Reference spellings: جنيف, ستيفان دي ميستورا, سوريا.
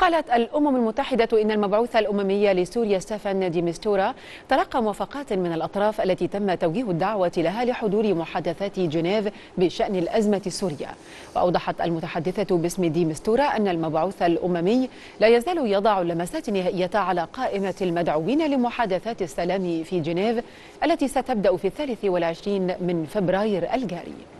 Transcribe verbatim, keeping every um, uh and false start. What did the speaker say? قالت الأمم المتحدة إن المبعوث الأممي لسوريا ستيفان دي ميستورا تلقى موافقات من الأطراف التي تم توجيه الدعوة لها لحضور محادثات جنيف بشأن الأزمة السورية. وأوضحت المتحدثة باسم دي ميستورا أن المبعوث الأممي لا يزال يضع اللمسات نهائية على قائمة المدعوين لمحادثات السلام في جنيف التي ستبدأ في الثالث والعشرين من فبراير الجاري.